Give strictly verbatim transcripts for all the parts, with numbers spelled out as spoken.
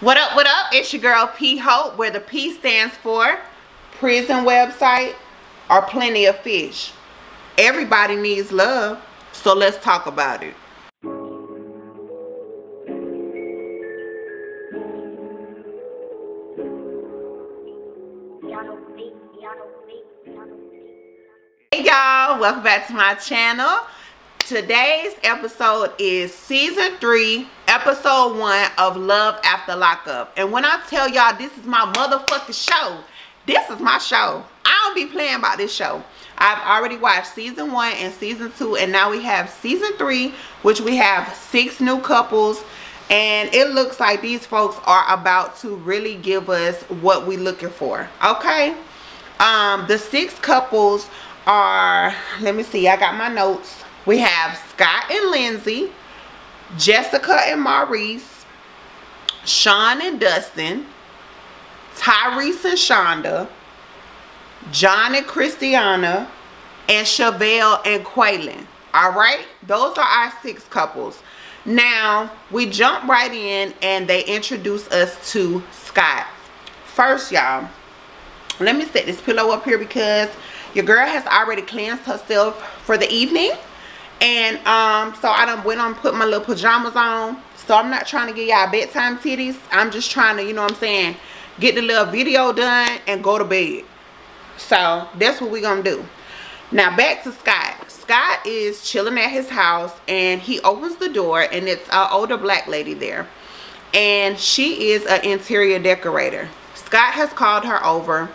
What up, what up? It's your girl P Hope, where the P stands for prison website or plenty of fish. Everybody needs love, so let's talk about it. Hey y'all, welcome back to my channel. Today's episode is season three, episode one of Love After Lockup. And when I tell y'all this is my motherfucking show, this is my show. I don't be playing about this show. I've already watched season one and season two, and now we have season three, which we have six new couples. And it looks like these folks are about to really give us what we're looking for. Okay. Um, the six couples are, let me see, I got my notes. We have Scott and Lindsay, Jessica and Maurice, Sean and Dustin, Tyrese and Shonda, John and Christiana, and Chevelle and Quaylen. All right? Those are our six couples. Now, we jump right in and they introduce us to Scott. First, y'all, let me set this pillow up here because your girl has already cleansed herself for the evening. And um so I done went on put my little pajamas on, so I'm not trying to get y'all bedtime titties. I'm just trying to, you know what I'm saying, get the little video done and go to bed. So that's what we're gonna do. Now back to Scott. Scott is chilling at his house and he opens the door and it's an older black lady there, and she is an interior decorator. Scott has called her over.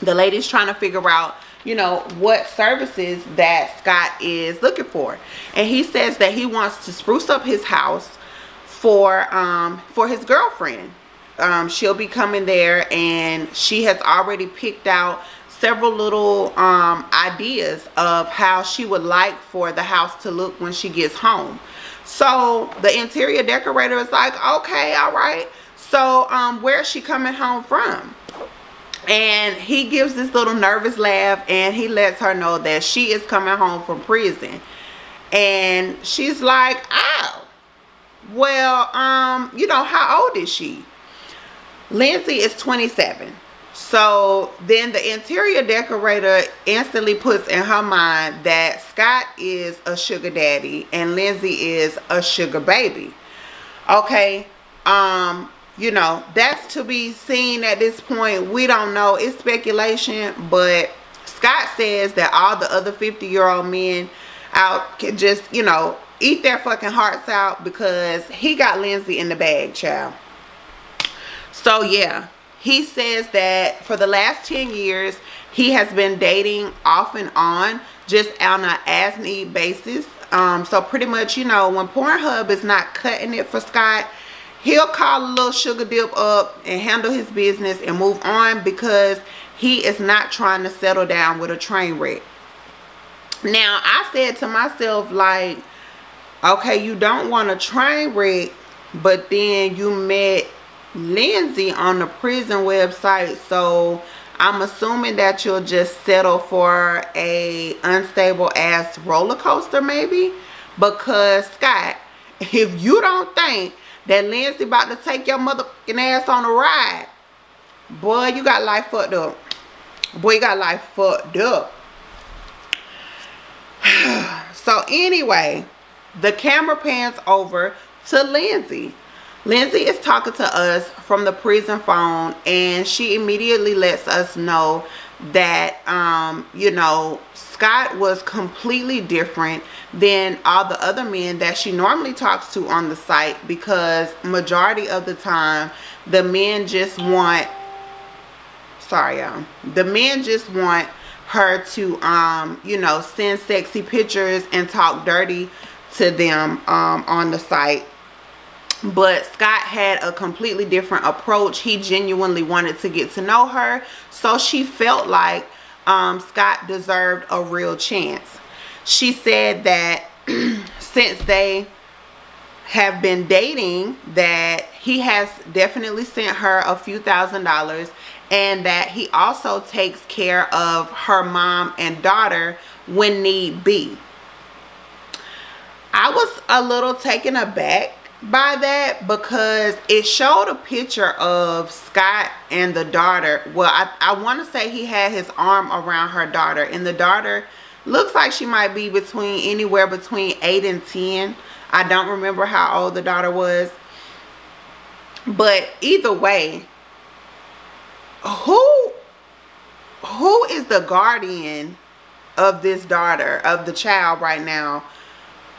The lady's trying to figure out, you know, what services that Scott is looking for, and he says that he wants to spruce up his house for um for his girlfriend. Um she'll be coming there, and she has already picked out several little um ideas of how she would like for the house to look when she gets home. So the interior decorator is like, okay, all right, so um where is she coming home from? And he gives this little nervous laugh and he lets her know that she is coming home from prison. And she's like, oh, well, um, you know, how old is she? Lindsay is twenty-seven. So then the interior decorator instantly puts in her mind that Scott is a sugar daddy and Lindsay is a sugar baby. Okay, um... you know, that's to be seen at this point. We don't know, it's speculation, but Scott says that all the other fifty year old men out can just, you know, eat their fucking hearts out because he got Lindsay in the bag, child. So yeah, he says that for the last ten years he has been dating off and on, just on an as-need basis. Um so pretty much, you know, when Pornhub is not cutting it for Scott, he'll call a little sugar dip up and handle his business and move on, because he is not trying to settle down with a train wreck. Now, I said to myself, like, okay, you don't want a train wreck, but then you met Lindsay on the prison website, so I'm assuming that you'll just settle for a unstable ass roller coaster maybe, because Scott, if you don't think that Lindsay about to take your motherfucking ass on a ride, boy, you got life fucked up. Boy, you got life fucked up. So anyway, the camera pans over to Lindsay. Lindsay is talking to us from the prison phone, and she immediately lets us know that, um, you know, Scott was completely different than all the other men that she normally talks to on the site, because majority of the time the men just want, sorry y'all, the men just want her to, um, you know, send sexy pictures and talk dirty to them um, on the site. But Scott had a completely different approach. He genuinely wanted to get to know her, so she felt like um, Scott deserved a real chance. She said that since they have been dating, that he has definitely sent her a few thousand dollars, and that he also takes care of her mom and daughter when need be. I was a little taken aback by that because it showed a picture of Scott and the daughter. Well, I, I want to say he had his arm around her daughter, and the daughter looks like she might be between anywhere between eight and ten. I don't remember how old the daughter was, but either way, who who is the guardian of this daughter, of the child right now,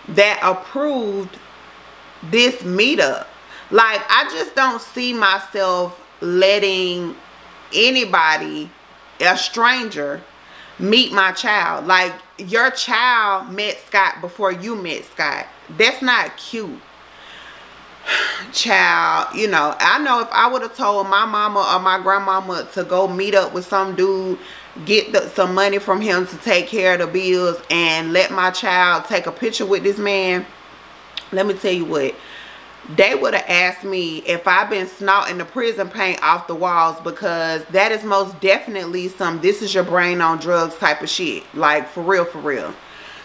that approved this meetup? Like, I just don't see myself letting anybody, a stranger, meet my child. Like, your child met Scott before you met Scott. That's not cute, child. You know, I know if I would have told my mama or my grandmama to go meet up with some dude, get the, some money from him to take care of the bills, and let my child take a picture with this man, let me tell you what, they would have asked me if I've been snotting the prison paint off the walls, because that is most definitely some this is your brain on drugs type of shit. Like, for real, for real.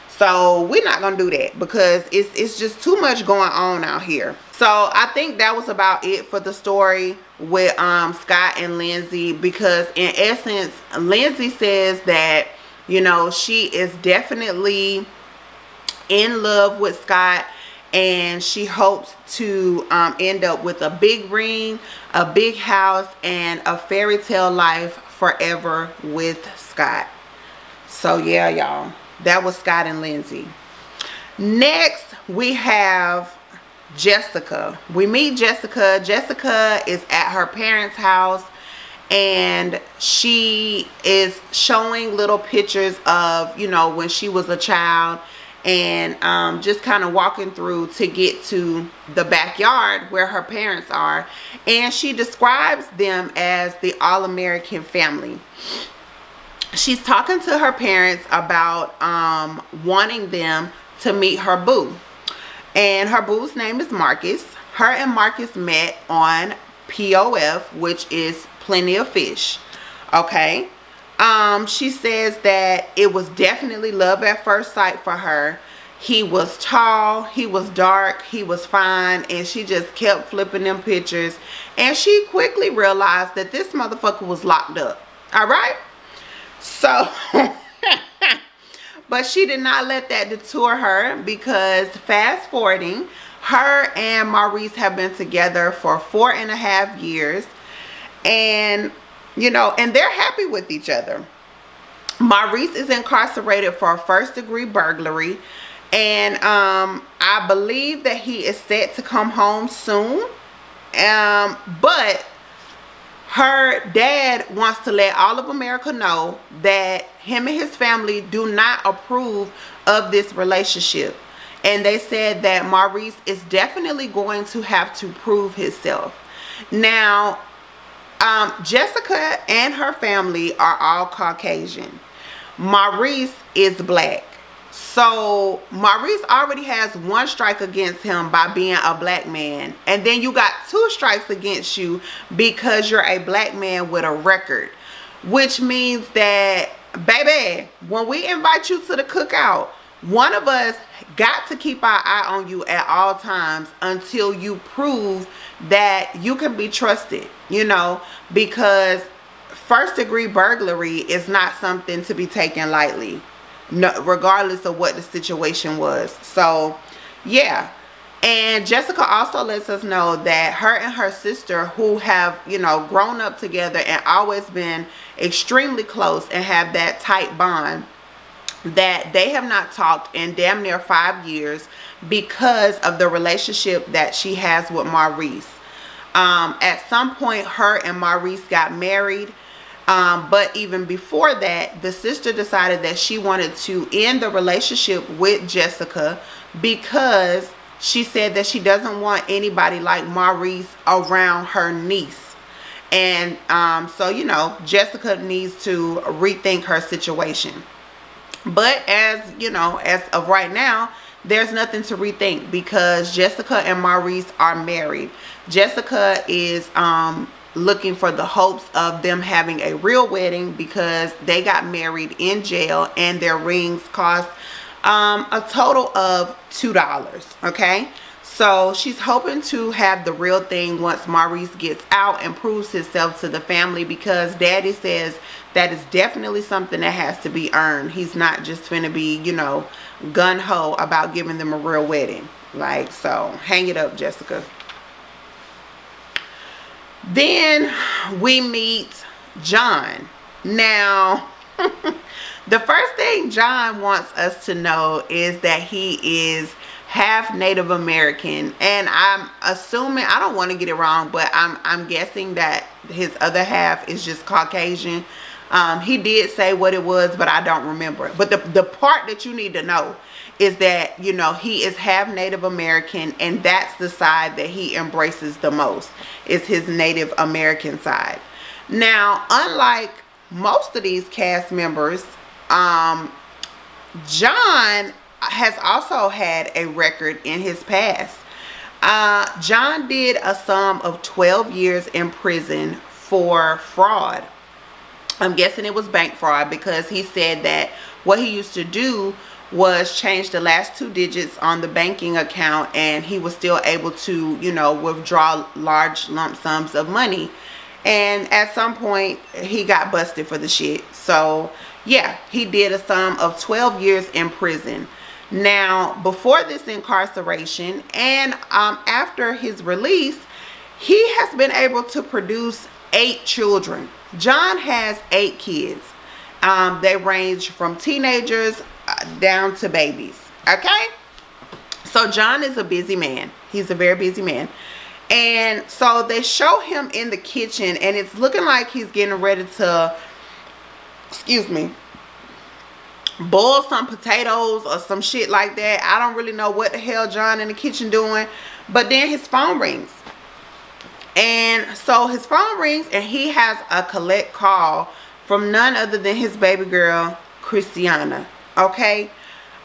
So we're not gonna do that, because it's it's just too much going on out here. So I think that was about it for the story with um Scott and Lindsay, because in essence, Lindsay says that, you know, she is definitely in love with Scott, and she hopes to um, end up with a big ring, a big house, and a fairy tale life forever with Scott. So yeah, y'all, that was Scott and Lindsay. Next we have Jessica. We meet Jessica. Jessica is at her parents' house, and she is showing little pictures of, you know, when she was a child, and um, just kind of walking through to get to the backyard where her parents are, and she describes them as the all-American family. She's talking to her parents about um, wanting them to meet her boo, and her boo's name is Marcus. Her and Marcus met on P O F, which is Plenty of Fish. Okay. Um, she says that it was definitely love at first sight for her. He was tall, he was dark, he was fine, and she just kept flipping them pictures. And she quickly realized that this motherfucker was locked up. All right? So, but she did not let that deter her, because fast forwarding, her and Maurice have been together for four and a half years. And you know, and they're happy with each other. Maurice is incarcerated for a first degree burglary, and um, I believe that he is set to come home soon. Um, but her dad wants to let all of America know that him and his family do not approve of this relationship. And they said that Maurice is definitely going to have to prove himself. Now, Um, Jessica and her family are all Caucasian. Maurice is black. So Maurice already has one strike against him by being a black man. And then you got two strikes against you because you're a black man with a record. Which means that, baby, when we invite you to the cookout, one of us got to keep our eye on you at all times until you prove that you can be trusted, you know, because first degree burglary is not something to be taken lightly, no, regardless of what the situation was. So, yeah. And Jessica also lets us know that her and her sister, who have, you know, grown up together and always been extremely close and have that tight bond, that they have not talked in damn near five years because of the relationship that she has with Maurice. Um, at some point, her and Maurice got married, um, but even before that, the sister decided that she wanted to end the relationship with Jessica because she said that she doesn't want anybody like Maurice around her niece. And um, so, you know, Jessica needs to rethink her situation. But as you know, as of right now, there's nothing to rethink because Jessica and Maurice are married. Jessica is um, looking for the hopes of them having a real wedding because they got married in jail and their rings cost um, a total of two dollars. Okay, So she's hoping to have the real thing once Maurice gets out and proves himself to the family, because Daddy says that is definitely something that has to be earned. He's not just finna be, you know, gun-ho about giving them a real wedding. Like, so hang it up, Jessica. Then we meet John. Now, the first thing John wants us to know is that he is half Native American, and I'm assuming, I don't want to get it wrong, but I'm I'm guessing that his other half is just Caucasian. Um, he did say what it was, but I don't remember. But the, the part that you need to know is that, you know, he is half Native American, and that's the side that he embraces the most, is his Native American side. Now, unlike most of these cast members, um, John has also had a record in his past. Uh, John did a sum of twelve years in prison for fraud. I'm guessing it was bank fraud, because he said that what he used to do was change the last two digits on the banking account, and he was still able to, you know, withdraw large lump sums of money. And at some point he got busted for the shit. So yeah, he did a sum of twelve years in prison. Now, before this incarceration and um, after his release, he has been able to produce eight children. John has eight kids. Um, they range from teenagers down to babies. Okay, so John is a busy man. He's a very busy man. And so they show him in the kitchen, and it's looking like he's getting ready to, excuse me, boil some potatoes or some shit like that. I don't really know what the hell John in the kitchen doing. But then his phone rings, and so his phone rings, and he has a collect call from none other than his baby girl, Christiana. Okay,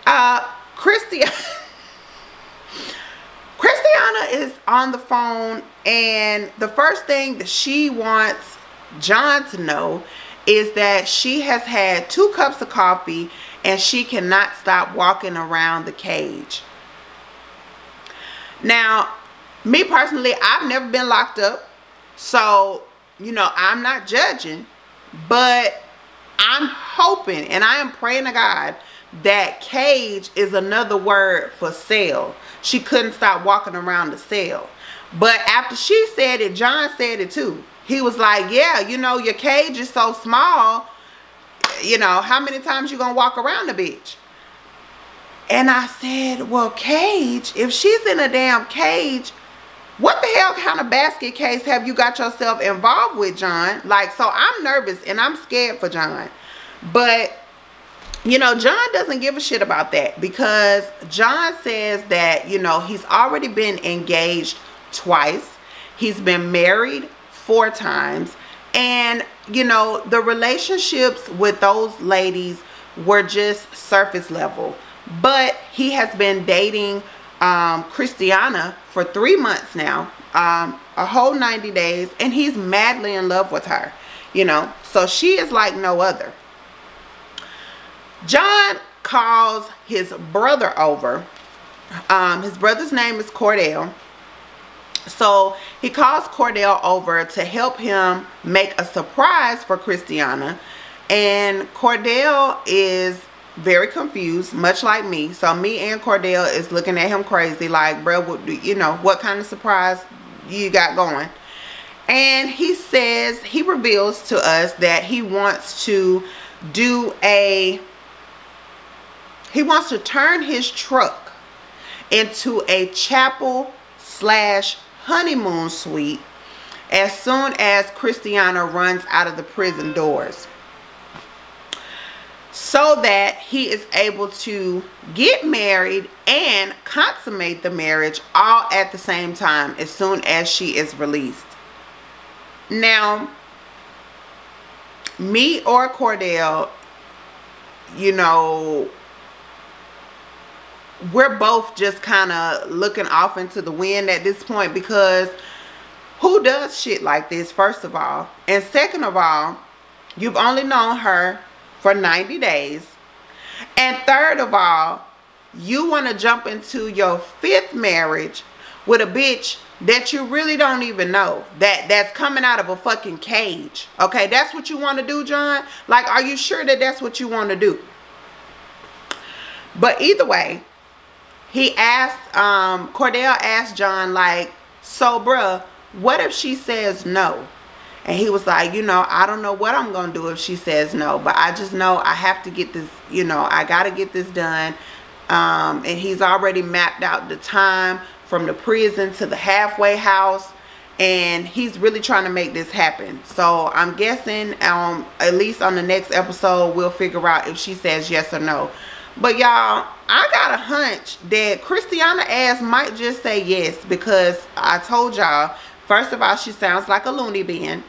uh, Christiana Christiana is on the phone, and the first thing that she wants John to know is that she has had two cups of coffee and she cannot stop walking around the cage. Now, me personally, I've never been locked up, so, you know, I'm not judging, but I'm hoping and I am praying to God that cage is another word for cell. She couldn't stop walking around the cell. But after she said it, John said it too. He was like, yeah, you know, your cage is so small, you know, how many times you gonna walk around the bitch? And I said, well, cage, if she's in a damn cage, what the hell kind of basket case have you got yourself involved with, John? Like, so I'm nervous and I'm scared for John. But, you know, John doesn't give a shit about that, because John says that, you know, he's already been engaged twice. He's been married four times. And, you know, the relationships with those ladies were just surface level. But he has been dating um Christiana for three months now, um a whole ninety days, and he's madly in love with her, you know, so she is like no other. John calls his brother over. Um his brother's name is Cordell, so he calls Cordell over to help him make a surprise for Christiana, and Cordell is very confused, much like me. So me and Cordell is looking at him crazy like, bro, what do you know, what kind of surprise you got going? And he says, he reveals to us that he wants to do a he wants to turn his truck into a chapel slash honeymoon suite as soon as Christiana runs out of the prison doors, so that he is able to get married and consummate the marriage all at the same time as soon as she is released. Now, me or Cordell, you know, we're both just kind of looking off into the wind at this point, because who does shit like this, first of all? And second of all, you've only known her for ninety days, and third of all, you want to jump into your fifth marriage with a bitch that you really don't even know, that that's coming out of a fucking cage. Okay, that's what you want to do, John? Like, are you sure that that's what you want to do? But either way, he asked, um, Cordell asked John, like, so bruh, what if she says no? And he was like, you know, I don't know what I'm going to do if she says no, but I just know I have to get this, you know, I got to get this done. Um, and he's already mapped out the time from the prison to the halfway house, and he's really trying to make this happen. So I'm guessing, um, at least on the next episode, we'll figure out if she says yes or no. But y'all, I got a hunch that Christiana ass might just say yes, because I told y'all, first of all, she sounds like a loony bin.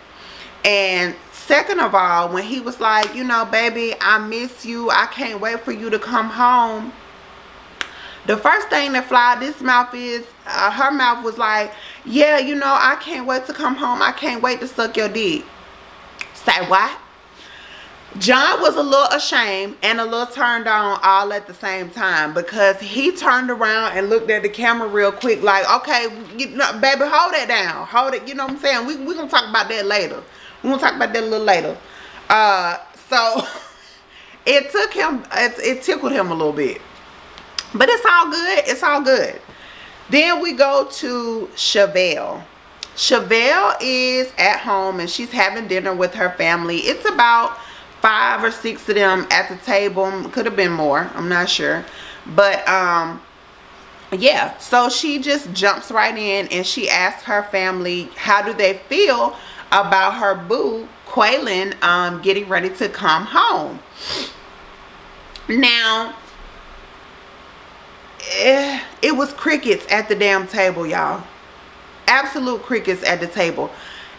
And second of all, when he was like, you know, baby, I miss you, I can't wait for you to come home, the first thing that fly this mouth is, uh, her mouth was like, yeah, you know, I can't wait to come home, I can't wait to suck your dick. Say what? John was a little ashamed and a little turned on all at the same time, because he turned around and looked at the camera real quick like, okay, you know, baby, hold that down. Hold it. You know what I'm saying? We're we going to talk about that later. We're going to talk about that a little later. Uh, so it took him, it, it tickled him a little bit. But it's all good. It's all good. Then we go to Chevelle. Chevelle is at home and she's having dinner with her family. It's about five or six of them at the table, could have been more, I'm not sure, but um yeah, so she just jumps right in and she asks her family how do they feel about her boo Quaylen um getting ready to come home. Now eh, it was crickets at the damn table, y'all, absolute crickets at the table.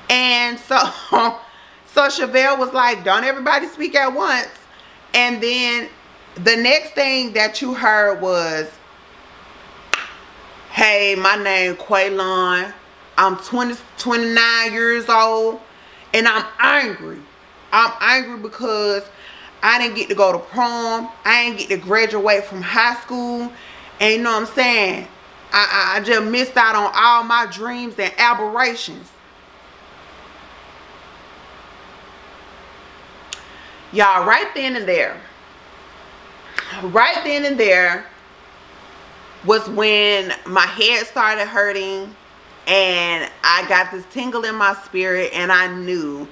And so So Chevelle was like, don't everybody speak at once. And then the next thing that you heard was, hey, my name Quaylen. I'm twenty, twenty-nine years old and I'm angry. I'm angry because I didn't get to go to prom. I didn't get to graduate from high school. And you know what I'm saying? I, I just missed out on all my dreams and aberrations. Y'all, right then and there, right then and there was when my head started hurting and I got this tingle in my spirit, and I knew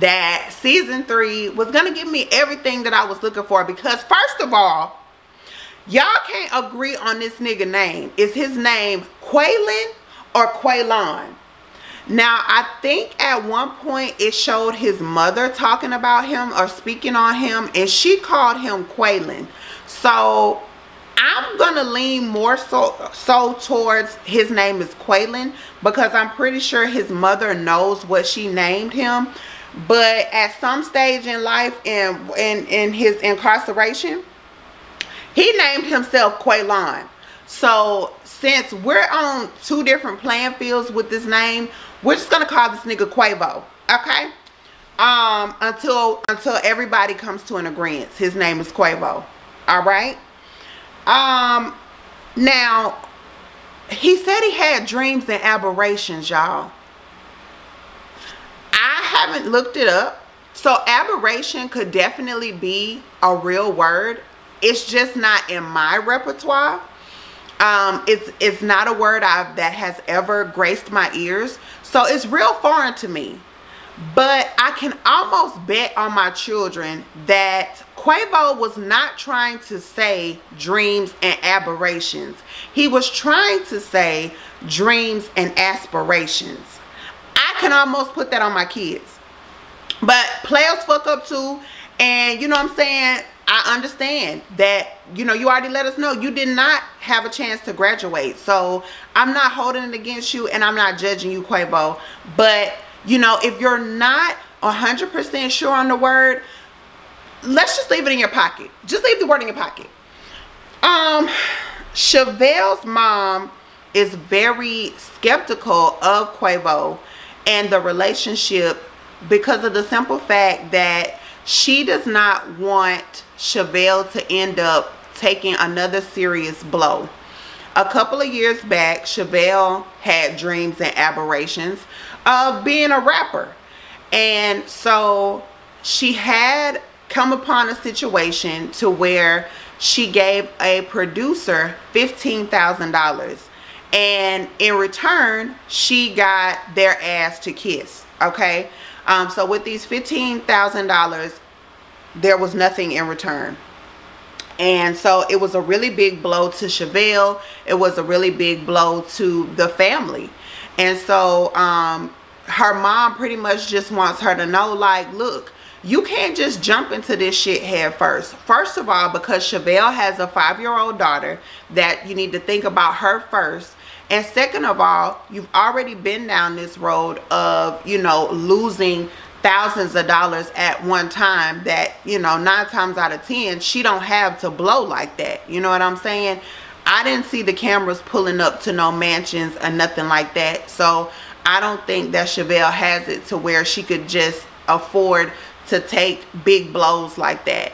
that season three was going to give me everything that I was looking for. Because first of all, y'all can't agree on this nigga name. Is his name Quaylen or Quaylen? Now, I think at one point it showed his mother talking about him or speaking on him, and she called him Quaylen. So I'm going to lean more so, so towards his name is Quaylen, because I'm pretty sure his mother knows what she named him. But at some stage in life and in, in, in his incarceration, he named himself Quaylen. So since we're on two different playing fields with this name, we're just gonna call this nigga Quavo, okay? Um, until until everybody comes to an agreement, his name is Quavo, all right? Um, now he said he had dreams and aberrations, y'all. I haven't looked it up, so aberration could definitely be a real word. It's just not in my repertoire. Um, it's it's not a word I've, that has ever graced my ears, so it's real foreign to me. But I can almost bet on my children that Quavo was not trying to say dreams and aberrations. He was trying to say dreams and aspirations. I can almost put that on my kids. But players fuck up too, and you know what I'm saying? I understand that, you know, you already let us know you did not have a chance to graduate. So I'm not holding it against you and I'm not judging you, Quavo. But, you know, if you're not one hundred percent sure on the word, let's just leave it in your pocket. Just leave the word in your pocket. Um, Chevelle's mom is very skeptical of Quavo and the relationship, because of the simple fact that she does not want Chevelle to end up taking another serious blow a couple of years back, Chevelle had dreams and aberrations of being a rapper. And so she had come upon a situation to where she gave a producer fifteen thousand dollars. And in return, she got their ass to kiss. Okay. Um, so with these fifteen thousand dollars, there was nothing in return. And so it was a really big blow to Chevelle. It was a really big blow to the family. And so um, her mom pretty much just wants her to know, like, look, you can't just jump into this shit head first. First of all, because Chevelle has a five-year-old daughter that you need to think about her first. And second of all, you've already been down this road of, you know, losing thousands of dollars at one time that, you know, nine times out of ten, she don't have to blow like that. You know what I'm saying? I didn't see the cameras pulling up to no mansions or nothing like that. So I don't think that Chevelle has it to where she could just afford to take big blows like that.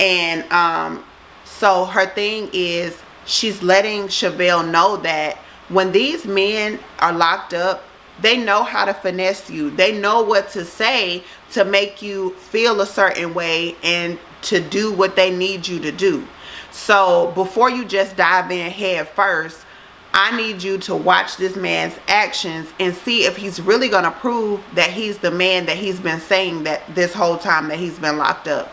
And um, so her thing is, she's letting Chevelle know that when these men are locked up, they know how to finesse you. They know what to say to make you feel a certain way and to do what they need you to do. So before you just dive in head first, I need you to watch this man's actions and see if he's really going to prove that he's the man that he's been saying that this whole time that he's been locked up.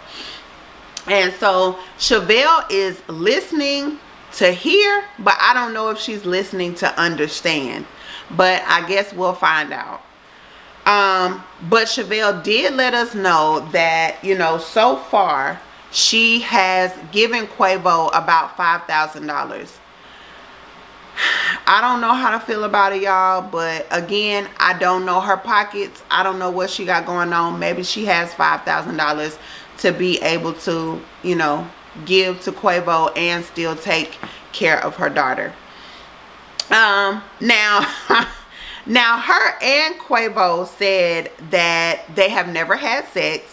And so Chevelle is listening to hear, but I don't know if she's listening to understand. But I guess we'll find out. Um, but Chevelle did let us know that, you know, so far she has given Quavo about five thousand dollars. I don't know how to feel about it, y'all, but again, I don't know her pockets. I don't know what she got going on. Maybe she has five thousand dollars to be able to, you know, give to Quavo and still take care of her daughter. Um, now, now her and Quavo said that they have never had sex,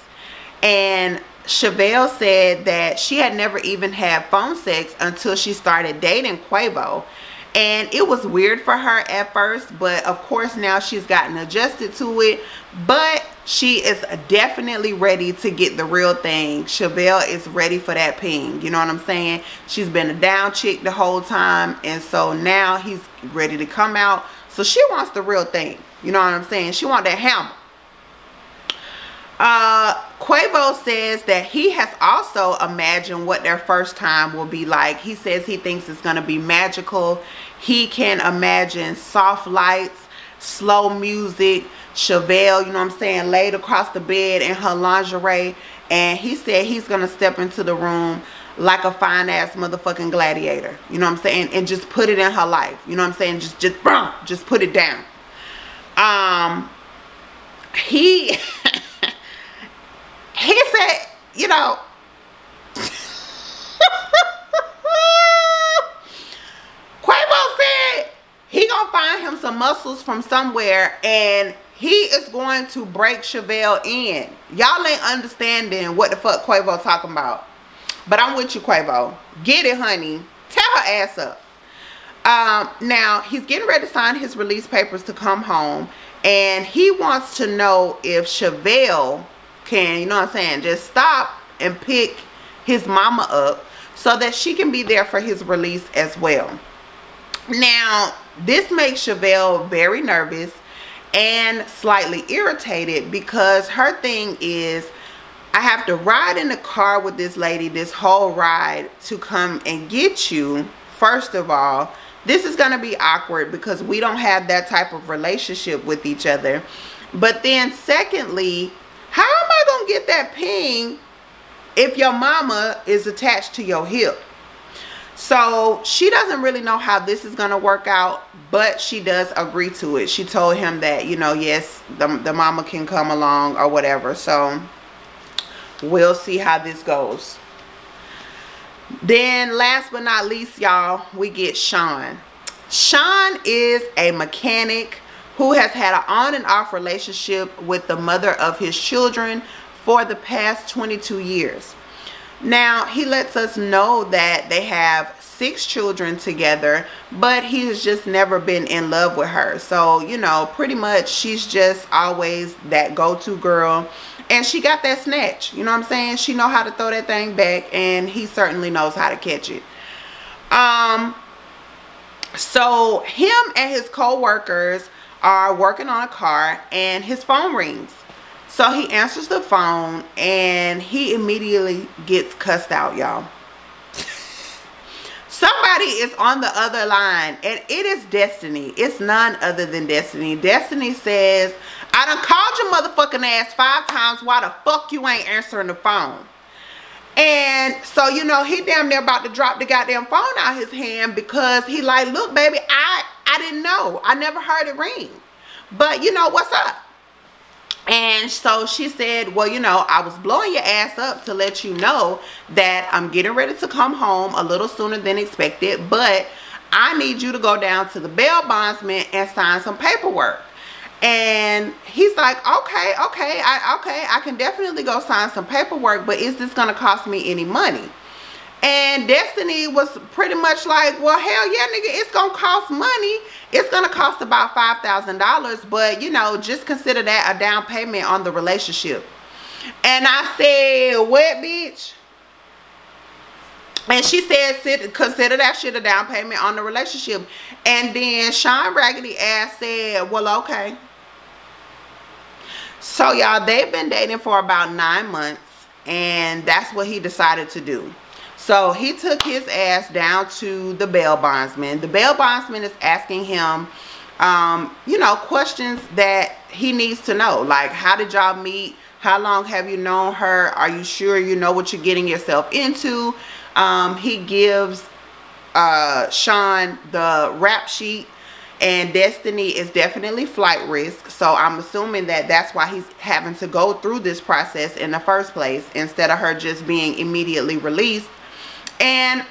and Chevelle said that she had never even had phone sex until she started dating Quavo. And it was weird for her at first, but of course now she's gotten adjusted to it. But she is definitely ready to get the real thing. Chevelle is ready for that ping. You know what I'm saying? She's been a down chick the whole time, and so now he's ready to come out. So she wants the real thing. You know what I'm saying? She wants that hammer. Uh, Quavo says that he has also imagined what their first time will be like. He says he thinks it's going to be magical. He can imagine soft lights, slow music, Chevelle, you know what I'm saying, laid across the bed in her lingerie. And he said he's going to step into the room like a fine ass motherfucking gladiator. You know what I'm saying? And just put it in her life. You know what I'm saying? Just, just, just put it down. Um, he... He said, you know, Quavo said he gonna find him some muscles from somewhere, and he is going to break Chevelle in. Y'all ain't understanding what the fuck Quavo talking about. But I'm with you, Quavo. Get it, honey. Tear her ass up. Um, now, he's getting ready to sign his release papers to come home, and he wants to know if Chevelle can, you know what I'm saying, just stop and pick his mama up so that she can be there for his release as well. Now, this makes Chevelle very nervous and slightly irritated, because her thing is, I have to ride in the car with this lady this whole ride to come and get you. First of all, this is going to be awkward because we don't have that type of relationship with each other. But then secondly, how am I going to get that ping if your mama is attached to your hip? So she doesn't really know how this is going to work out, but she does agree to it. She told him that, you know, yes, the, the mama can come along or whatever. So we'll see how this goes. Then last but not least, y'all, we get Sean. Sean is a mechanic who has had an on and off relationship with the mother of his children for the past twenty-two years. Now, he lets us know that they have six children together, but he has just never been in love with her. So, you know, pretty much she's just always that go-to girl. And she got that snatch. You know what I'm saying? She know how to throw that thing back, and he certainly knows how to catch it. Um, so him and his co-workers are working on a car, and his phone rings. So he answers the phone, and he immediately gets cussed out, y'all. Somebody is on the other line, and it is Destiny. It's none other than Destiny. Destiny says, I done called your motherfucking ass five times. Why the fuck you ain't answering the phone? And so, you know, he damn near about to drop the goddamn phone out his hand, because he like, look, baby, I, I didn't know. I never heard it ring. But, you know, what's up? And so she said, well, you know, I was blowing your ass up to let you know that I'm getting ready to come home a little sooner than expected, but I need you to go down to the bail bondsman and sign some paperwork. And he's like, okay, okay, I, okay, I can definitely go sign some paperwork, but is this going to cost me any money? And Destiny was pretty much like, well, hell yeah, nigga, it's going to cost money. It's going to cost about five thousand dollars, but, you know, just consider that a down payment on the relationship. And I said, what, bitch? And she said, consider that shit a down payment on the relationship. And then Sean Raggedy ass said, well, okay. So, y'all, they've been dating for about nine months, and that's what he decided to do. So he took his ass down to the bail bondsman. The bail bondsman is asking him, um, you know, questions that he needs to know. Like, how did y'all meet? How long have you known her? Are you sure you know what you're getting yourself into? Um, he gives uh, Sean the rap sheet. And Destiny is definitely flight risk. So I'm assuming that that's why he's having to go through this process in the first place, instead of her just being immediately released. And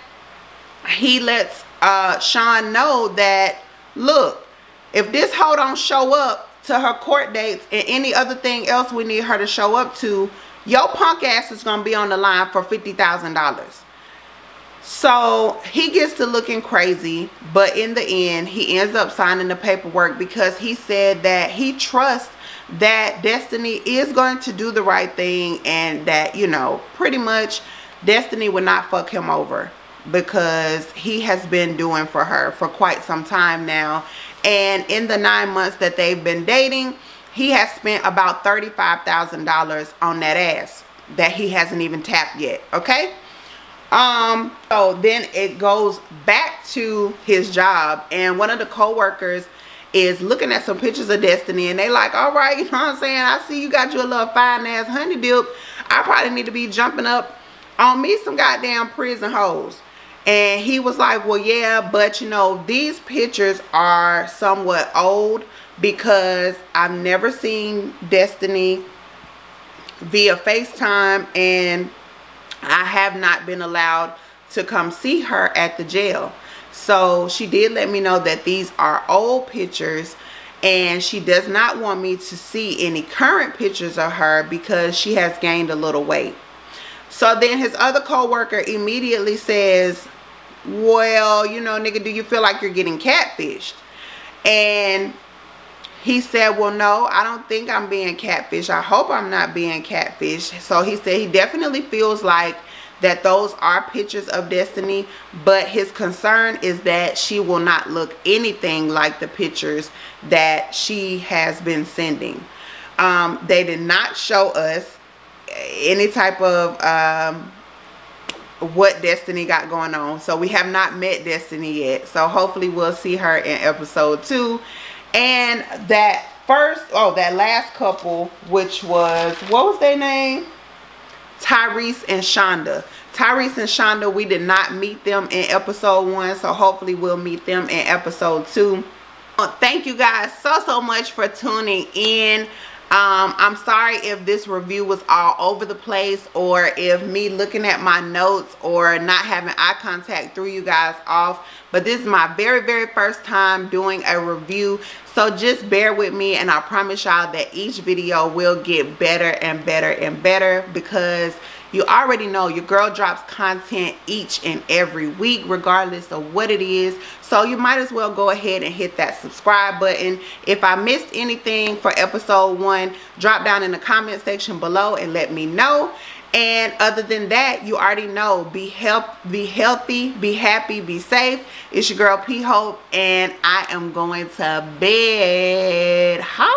he lets uh, Sean know that, look, if this hoe don't show up to her court dates and any other thing else we need her to show up to, your punk ass is going to be on the line for fifty thousand dollars. So he gets to looking crazy, but in the end, he ends up signing the paperwork, because he said that he trusts that Destiny is going to do the right thing, and that, you know, pretty much Destiny would not fuck him over, because he has been doing for her for quite some time now. And in the nine months that they've been dating, he has spent about thirty-five thousand dollars on that ass that he hasn't even tapped yet. Okay. Um, so then it goes back to his job, and one of the co-workers is looking at some pictures of Destiny, and they like, all right, you know what I'm saying? I see you got your little fine ass honey dip. I probably need to be jumping up on me some goddamn prison hoes. And he was like, well, yeah, but you know, these pictures are somewhat old, because I've never seen Destiny via FaceTime, and I have not been allowed to come see her at the jail. So she did let me know that these are old pictures, and she does not want me to see any current pictures of her, because she has gained a little weight. So then his other co-worker immediately says, well, you know, nigga, do you feel like you're getting catfished? And he said, well, no, I don't think I'm being catfished. I hope I'm not being catfished. So he said he definitely feels like that those are pictures of Destiny, but his concern is that she will not look anything like the pictures that she has been sending. Um, they did not show us any type of um what Destiny got going on, so we have not met Destiny yet. So hopefully we'll see her in episode two. And that first oh that last couple, which was, what was their name, Tyrese and Shonda. Tyrese and Shonda, we did not meet them in episode one, so hopefully we'll meet them in episode two. Well, thank you guys so so much for tuning in. Um, I'm sorry if this review was all over the place, or if me looking at my notes or not having eye contact threw you guys off, but this is my very, very first time doing a review. So just bear with me, and I promise y'all that each video will get better and better and better, because You already know your girl drops content each and every week, regardless of what it is. So you might as well go ahead and hit that subscribe button. If I missed anything for episode one, drop down in the comment section below and let me know. And other than that, you already know, be help, be healthy, be happy, be safe. It's your girl P Hope, and I am going to bed. Holla.